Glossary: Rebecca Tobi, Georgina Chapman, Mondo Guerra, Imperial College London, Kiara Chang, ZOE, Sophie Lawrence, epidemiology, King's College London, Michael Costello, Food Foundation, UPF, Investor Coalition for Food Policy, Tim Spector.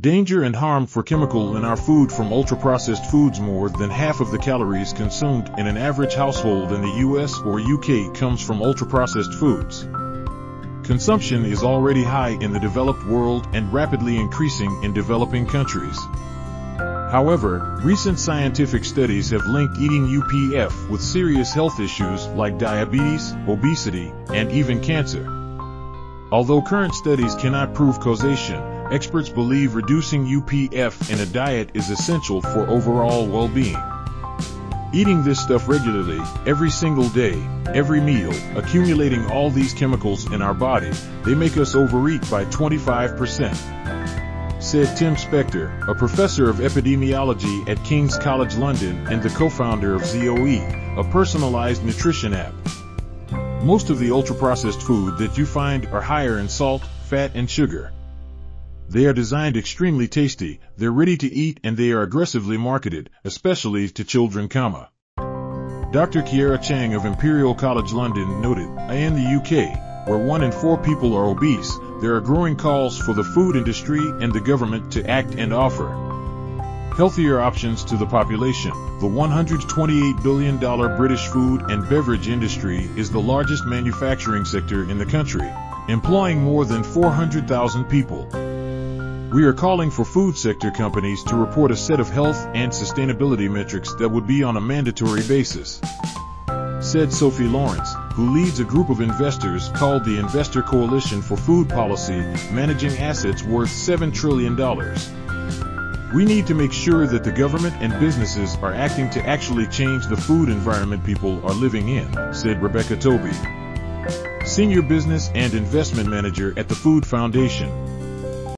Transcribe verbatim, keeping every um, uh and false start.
Danger and harm for chemical in our food from ultra-processed foods. More than half of the calories consumed in an average household in the U S or U K comes from ultra-processed foods. Consumption is already high in the developed world and rapidly increasing in developing countries. However, recent scientific studies have linked eating U P F with serious health issues like diabetes, obesity, and even cancer. Although current studies cannot prove causation, experts believe reducing U P F in a diet is essential for overall well-being. Eating this stuff regularly, every single day, every meal, accumulating all these chemicals in our body, they make us overeat by twenty-five percent. Said Tim Spector, a professor of epidemiology at King's College London and the co-founder of Z O E, a personalized nutrition app. Most of the ultra-processed food that you find are higher in salt, fat, and sugar. They are designed extremely tasty, they're ready to eat, and they are aggressively marketed, especially to children. Doctor Kiara Chang of Imperial College London noted, in the U K, where one in four people are obese, there are growing calls for the food industry and the government to act and offer healthier options to the population. The one hundred twenty-eight billion dollar British food and beverage industry is the largest manufacturing sector in the country, employing more than four hundred thousand people. We are calling for food sector companies to report a set of health and sustainability metrics that would be on a mandatory basis, said Sophie Lawrence, who leads a group of investors called the Investor Coalition for Food Policy, managing assets worth seven trillion dollars. We need to make sure that the government and businesses are acting to actually change the food environment people are living in, said Rebecca Tobi, Senior Business and Investment Manager at the Food Foundation.